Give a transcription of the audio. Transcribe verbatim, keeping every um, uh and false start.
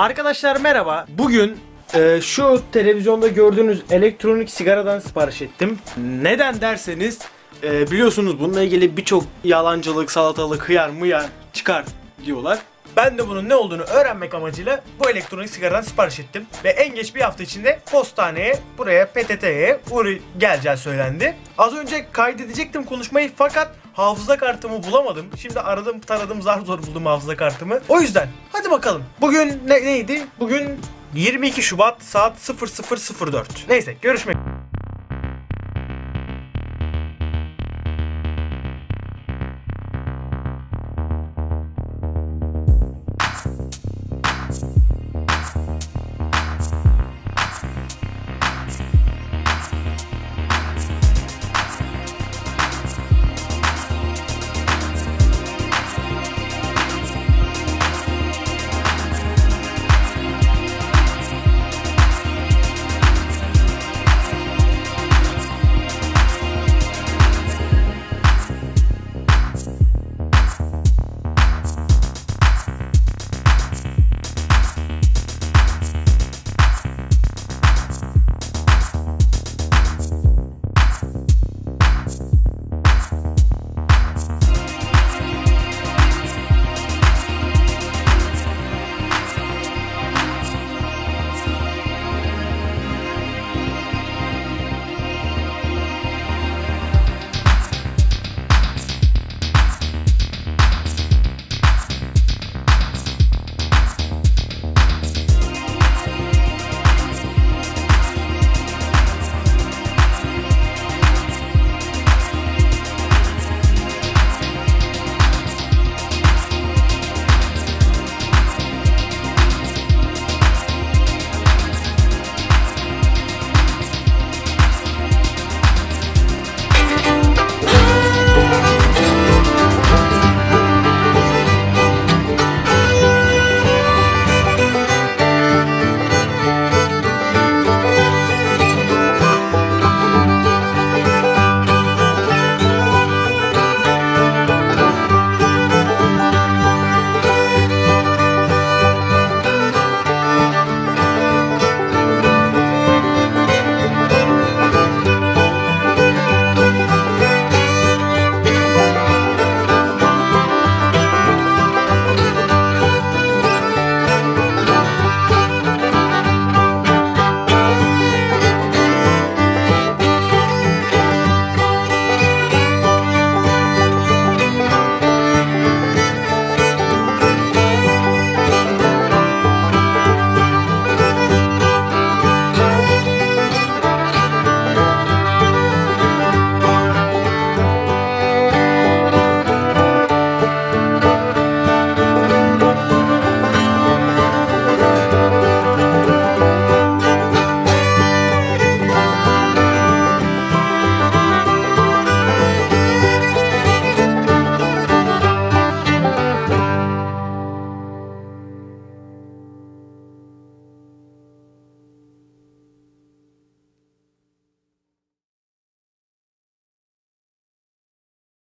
Arkadaşlar merhaba. Bugün e, şu televizyonda gördüğünüz elektronik sigaradan sipariş ettim. Neden derseniz e, biliyorsunuz bununla ilgili birçok yalancılık, salatalık, hıyar mıyar çıkar diyorlar. Ben de bunun ne olduğunu öğrenmek amacıyla bu elektronik sigaradan sipariş ettim. Ve en geç bir hafta içinde postaneye, buraya P T T'ye geleceği söylendi. Az önce kaydedecektim konuşmayı fakat hafıza kartımı bulamadım. Şimdi aradım, taradım, zar zor buldum hafıza kartımı. O yüzden hadi bakalım. Bugün ne, neydi? Bugün yirmi iki Şubat saat sıfır sıfır sıfır dört. Neyse görüşmek üzere.